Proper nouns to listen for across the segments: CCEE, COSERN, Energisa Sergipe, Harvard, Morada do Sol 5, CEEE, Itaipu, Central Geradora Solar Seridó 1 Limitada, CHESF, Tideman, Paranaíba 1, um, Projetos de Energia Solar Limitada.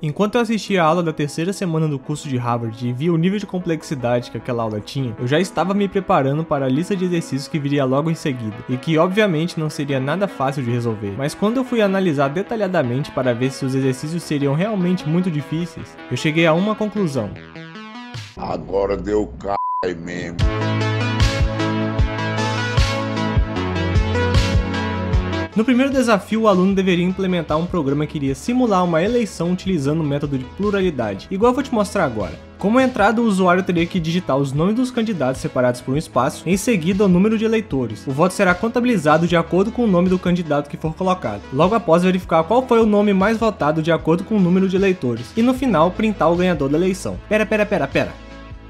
Enquanto eu assistia a aula da terceira semana do curso de Harvard e via o nível de complexidade que aquela aula tinha, eu já estava me preparando para a lista de exercícios que viria logo em seguida, e que obviamente não seria nada fácil de resolver. Mas quando eu fui analisar detalhadamente para ver se os exercícios seriam realmente muito difíceis, eu cheguei a uma conclusão. Agora deu c****** mesmo. No primeiro desafio, o aluno deveria implementar um programa que iria simular uma eleição utilizando o método de pluralidade, igual eu vou te mostrar agora. Como entrada, o usuário teria que digitar os nomes dos candidatos separados por um espaço, em seguida o número de eleitores. O voto será contabilizado de acordo com o nome do candidato que for colocado, logo após verificar qual foi o nome mais votado de acordo com o número de eleitores, e no final printar o ganhador da eleição. Pera.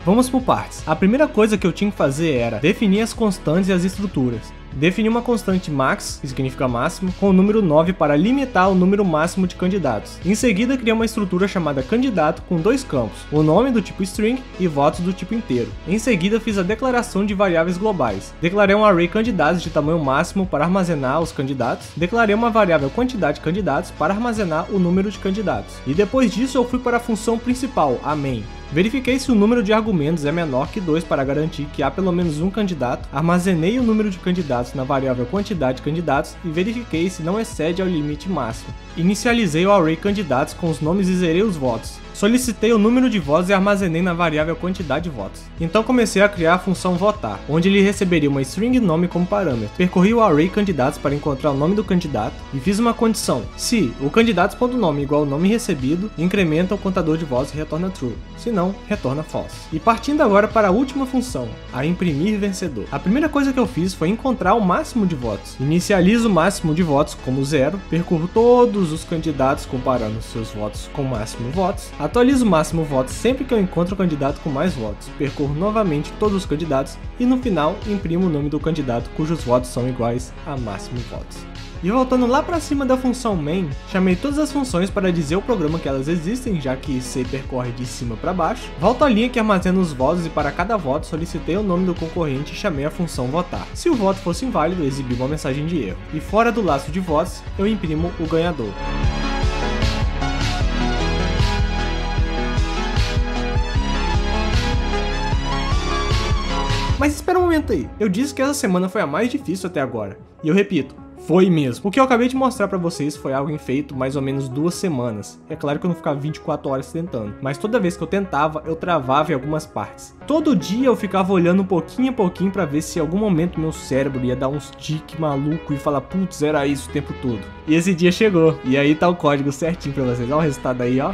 Vamos por partes. A primeira coisa que eu tinha que fazer era definir as constantes e as estruturas. Defini uma constante max, que significa máximo, com o número 9 para limitar o número máximo de candidatos. Em seguida, criei uma estrutura chamada candidato com dois campos, o nome do tipo string e votos do tipo inteiro. Em seguida, fiz a declaração de variáveis globais. Declarei um array candidatos de tamanho máximo para armazenar os candidatos. Declarei uma variável quantidade de candidatos para armazenar o número de candidatos. E depois disso, eu fui para a função principal, a main. Verifiquei se o número de argumentos é menor que 2 para garantir que há pelo menos um candidato, armazenei o número de candidatos na variável quantidade de candidatos e verifiquei se não excede ao limite máximo. Inicializei o array candidatos com os nomes e zerei os votos. Solicitei o número de votos e armazenei na variável quantidade de votos. Então comecei a criar a função votar, onde ele receberia uma string nome como parâmetro. Percorri o array candidatos para encontrar o nome do candidato e fiz uma condição. Se o candidatos.nome igual ao nome recebido, incrementa o contador de votos e retorna true. Se não, retorna false. E partindo agora para a última função, a imprimir vencedor. A primeira coisa que eu fiz foi encontrar o máximo de votos. Inicializo o máximo de votos como 0, percorro todos os candidatos comparando seus votos com o máximo de votos. Atualizo o máximo votos sempre que eu encontro o candidato com mais votos, percorro novamente todos os candidatos e no final imprimo o nome do candidato cujos votos são iguais a máximo votos. E voltando lá para cima da função main, chamei todas as funções para dizer ao programa que elas existem, já que C percorre de cima para baixo. Volto à linha que armazena os votos e para cada voto solicitei o nome do concorrente e chamei a função votar. Se o voto fosse inválido, exibi uma mensagem de erro. E fora do laço de votos, eu imprimo o ganhador. Mas espera um momento aí, eu disse que essa semana foi a mais difícil até agora, e eu repito, foi mesmo. O que eu acabei de mostrar pra vocês foi algo feito mais ou menos 2 semanas, é claro que eu não ficava 24 horas tentando, mas toda vez que eu tentava, eu travava em algumas partes. Todo dia eu ficava olhando pouquinho a pouquinho pra ver se em algum momento meu cérebro ia dar uns tiques maluco e falar, putz, era isso o tempo todo. E esse dia chegou, e aí tá o código certinho pra vocês, olha o resultado aí, ó.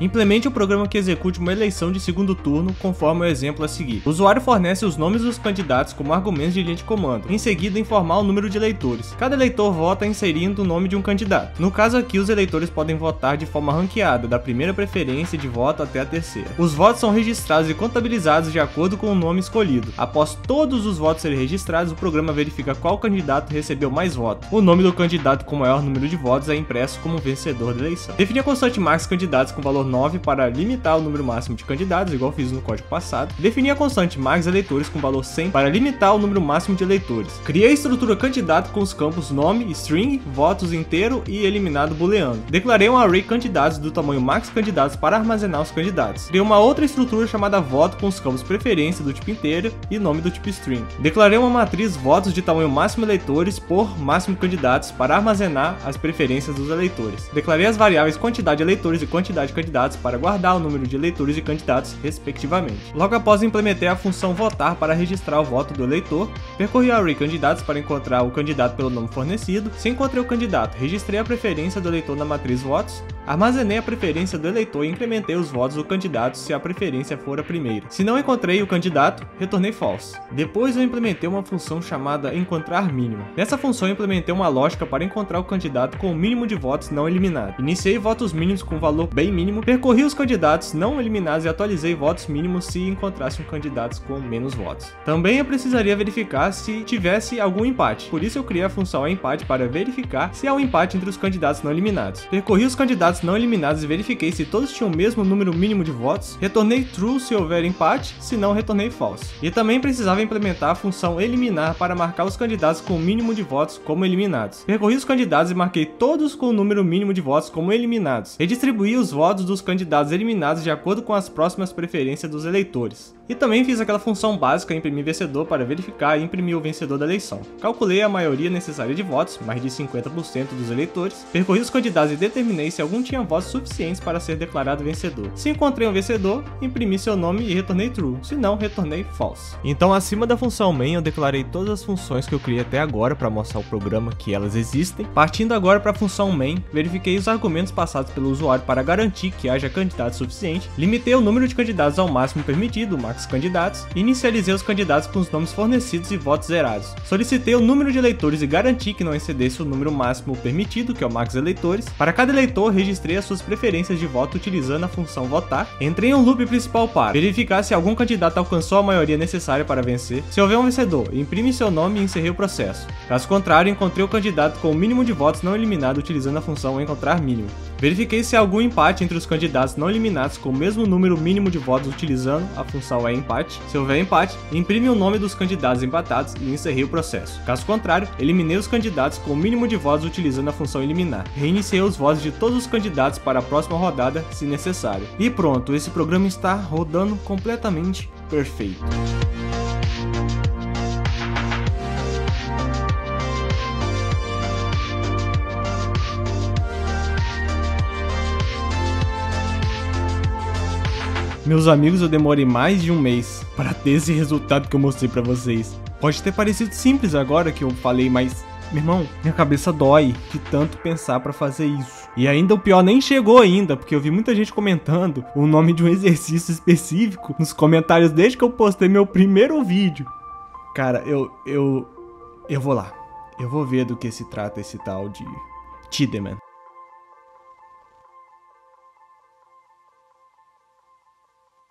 Implemente o programa que execute uma eleição de segundo turno, conforme o exemplo a seguir. O usuário fornece os nomes dos candidatos como argumentos de linha de comando, em seguida informar o número de eleitores. Cada eleitor vota inserindo o nome de um candidato. No caso aqui, os eleitores podem votar de forma ranqueada, da primeira preferência de voto até a terceira. Os votos são registrados e contabilizados de acordo com o nome escolhido. Após todos os votos serem registrados, o programa verifica qual candidato recebeu mais votos. O nome do candidato com maior número de votos é impresso como vencedor da eleição. Define a constante max candidatos com valor 9 para limitar o número máximo de candidatos, igual fiz no código passado. Defini a constante max eleitores com valor 100 para limitar o número máximo de eleitores. Criei a estrutura candidato com os campos nome, string, votos inteiro e eliminado booleano. Declarei um array candidatos do tamanho max candidatos para armazenar os candidatos. Criei uma outra estrutura chamada voto com os campos preferência do tipo inteiro e nome do tipo string. Declarei uma matriz votos de tamanho máximo eleitores por máximo candidatos para armazenar as preferências dos eleitores. Declarei as variáveis quantidade de eleitores e quantidade de candidatos para guardar o número de eleitores e candidatos, respectivamente. Logo após, implementei a função votar para registrar o voto do eleitor, percorri o array candidatos para encontrar o candidato pelo nome fornecido, se encontrei o candidato, registrei a preferência do eleitor na matriz votos, armazenei a preferência do eleitor e incrementei os votos do candidato se a preferência for a primeira. Se não encontrei o candidato, retornei false. Depois eu implementei uma função chamada encontrar mínimo. Nessa função eu implementei uma lógica para encontrar o candidato com o mínimo de votos não eliminado. Iniciei votos mínimos com valor bem mínimo, percorri os candidatos não eliminados e atualizei votos mínimos se encontrasse um candidato com menos votos. Também eu precisaria verificar se tivesse algum empate, por isso eu criei a função empate para verificar se há um empate entre os candidatos não eliminados. Percorri os candidatos resultados não eliminados e verifiquei se todos tinham o mesmo número mínimo de votos, retornei true se houver empate, se não retornei false. E também precisava implementar a função eliminar para marcar os candidatos com o mínimo de votos como eliminados. Percorri os candidatos e marquei todos com o número mínimo de votos como eliminados, e distribuí os votos dos candidatos eliminados de acordo com as próximas preferências dos eleitores. E também fiz aquela função básica imprimir vencedor para verificar e imprimir o vencedor da eleição. Calculei a maioria necessária de votos, mais de 50% dos eleitores, percorri os candidatos e determinei se algum tinha votos suficientes para ser declarado vencedor. Se encontrei um vencedor, imprimi seu nome e retornei true, se não, retornei false. Então acima da função main eu declarei todas as funções que eu criei até agora para mostrar ao programa que elas existem. Partindo agora para a função main, verifiquei os argumentos passados pelo usuário para garantir que haja candidato suficiente, limitei o número de candidatos ao máximo permitido, candidatos, e inicializei os candidatos com os nomes fornecidos e votos zerados. Solicitei o número de eleitores e garanti que não excedesse o número máximo permitido, que é o max eleitores. Para cada eleitor, registrei as suas preferências de voto utilizando a função votar. Entrei em um loop principal para verificar se algum candidato alcançou a maioria necessária para vencer. Se houver um vencedor, imprime seu nome e encerrei o processo. Caso contrário, encontrei o candidato com o mínimo de votos não eliminado utilizando a função encontrar mínimo. Verifiquei se há algum empate entre os candidatos não eliminados com o mesmo número mínimo de votos utilizando a função é empate. Se houver empate, imprime o nome dos candidatos empatados e encerrei o processo. Caso contrário, eliminei os candidatos com o mínimo de votos utilizando a função eliminar. Reiniciei os votos de todos os candidatos para a próxima rodada, se necessário. E pronto, esse programa está rodando completamente perfeito. Meus amigos, eu demorei mais de um mês para ter esse resultado que eu mostrei para vocês. Pode ter parecido simples agora que eu falei, mas, meu irmão, minha cabeça dói de tanto pensar para fazer isso. E ainda o pior nem chegou ainda, porque eu vi muita gente comentando o nome de um exercício específico nos comentários desde que eu postei meu primeiro vídeo. Cara, eu vou lá. Eu vou ver do que se trata esse tal de Tideman.